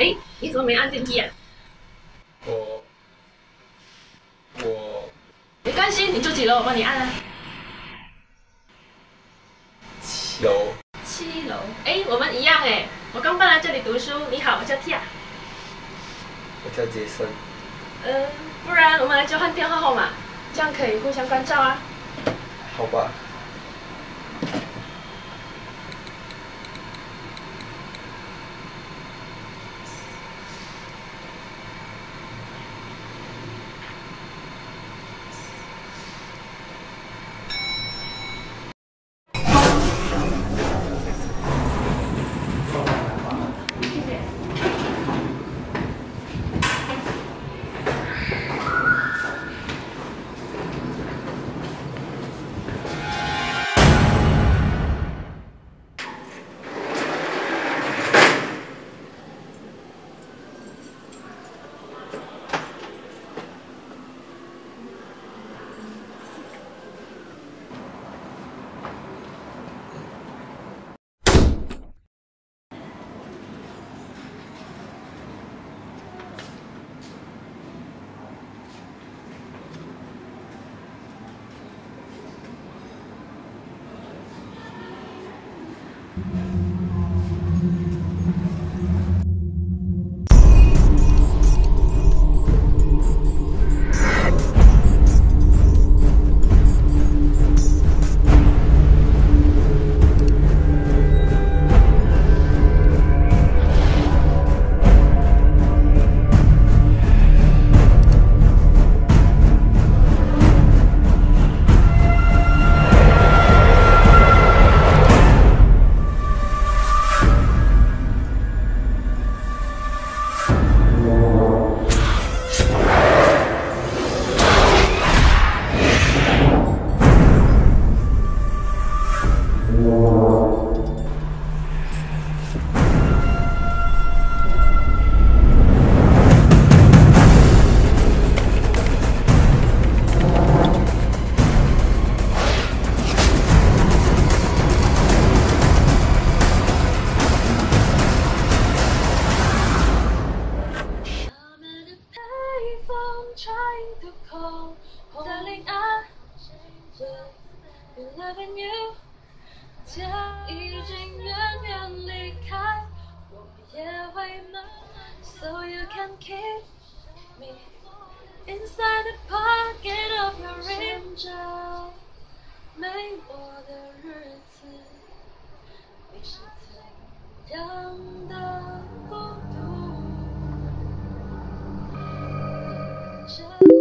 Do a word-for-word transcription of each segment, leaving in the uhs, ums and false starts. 哎，你怎么没按电梯啊？我我没关系，你住几楼？我帮你按啊。七楼。七楼。哎，我们一样哎。我刚搬来这里读书。你好，我叫 Tia。我叫杰森。嗯、呃，不然我们来交换电话号码，这样可以互相关照啊。好吧。 So you can keep me inside the pocket of your angel。 没我的日子，你是怎样的孤独？这里。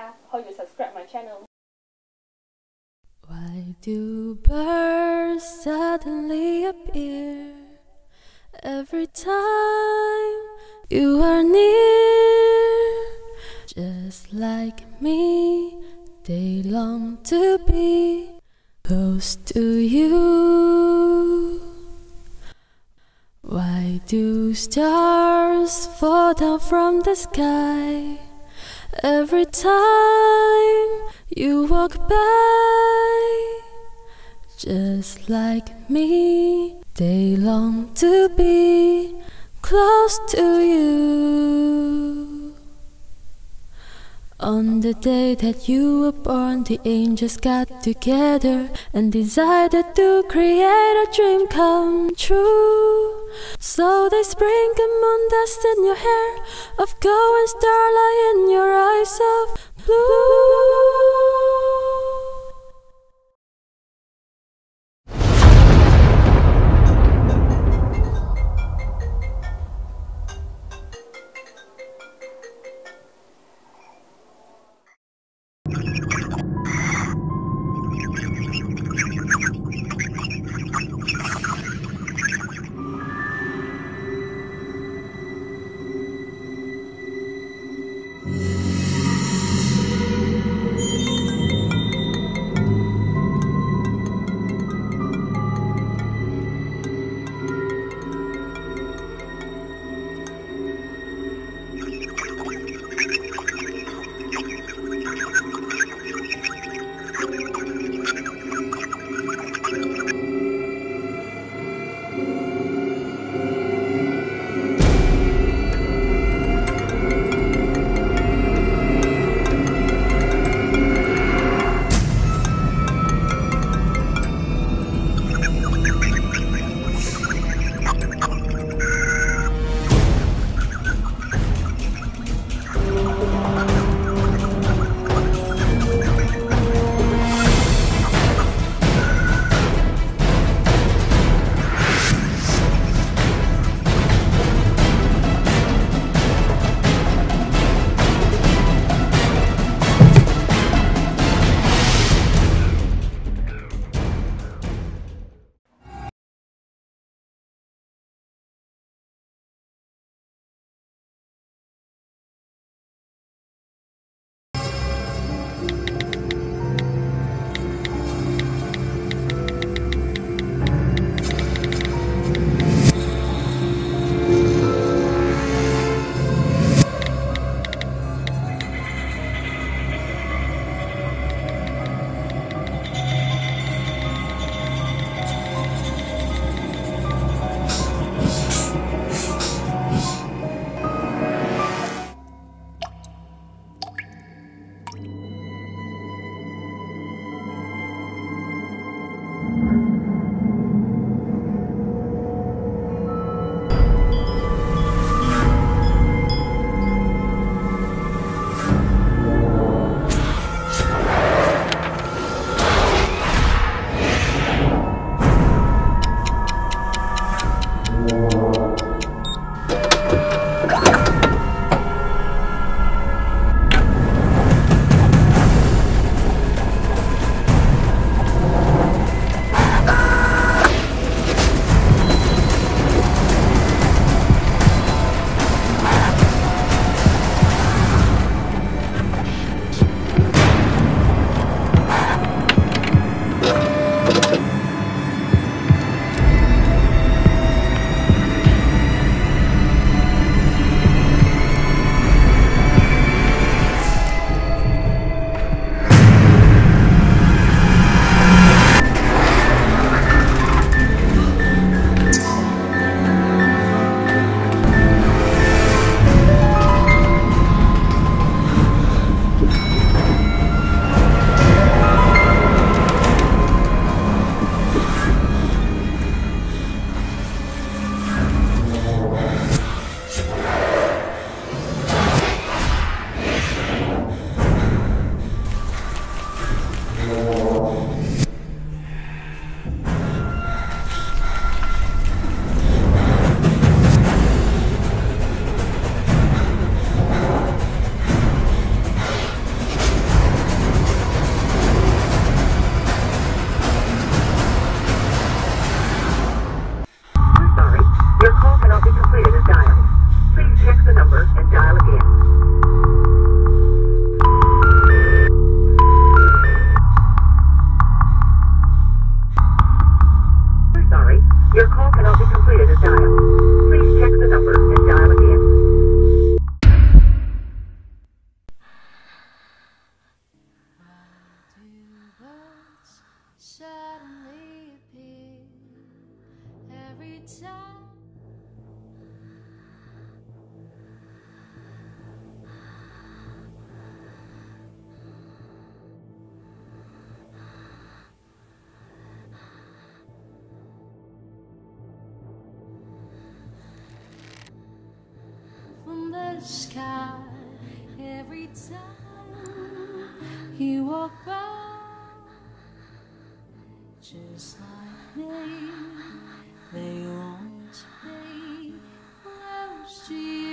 啊，可以 subscribe my channel。Why do birds suddenly appear every time you are near? Just like me, they long to be close to you. Why do stars fall down from the sky every time you walk by? Just like me, they long to be close to you. On the day that you were born, the angels got together and decided to create a dream come true. So they sprinkled moon dust in your hair of gold and starlight in your eyes of blue. from the sky every time you walk by, just like me, they want to be close to you.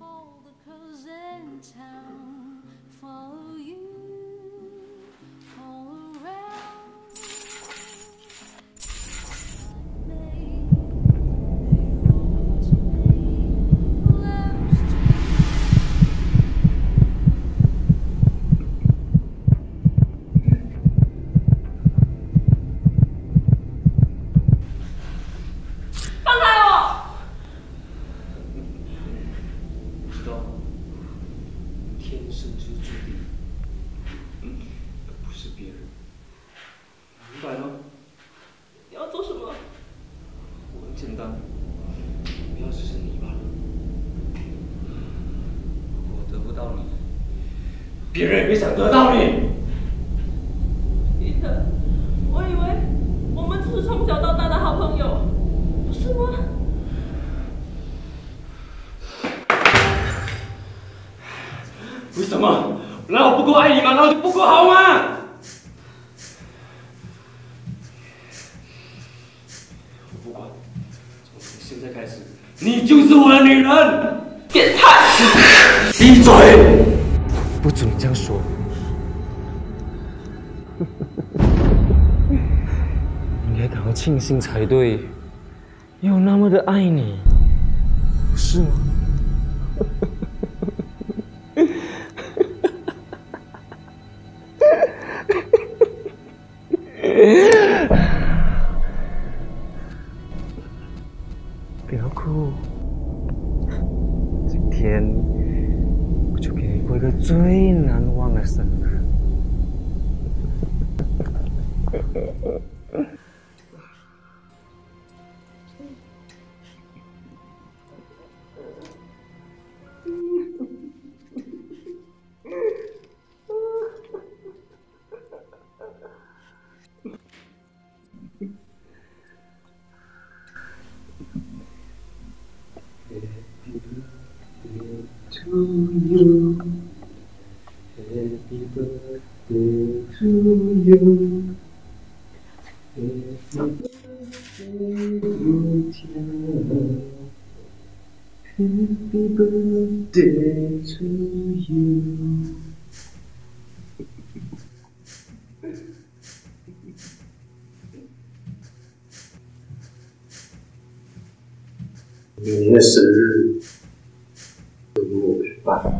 All the cars in town follow you all around. They want to be close to you. 放开！ 天生就注定，嗯，不是别人，明白吗？你要做什么？我很简单，不要只是你吧。如果得不到你，别人也别想得到你。彼得，我以为我们只是从小到大的好朋友，不是吗？ 为什么？难道我不够爱你吗？难道就不够好吗？我不管，从现在开始，你就是我的女人！变态！闭嘴！不准你这样说！应该感到庆幸才对，有那么的爱你，不是吗？不要哭，今天我就给你过一个最难忘的生日。To you, happy birthday to you, happy birthday Luciana, happy birthday to you. 你的生日。 Bye.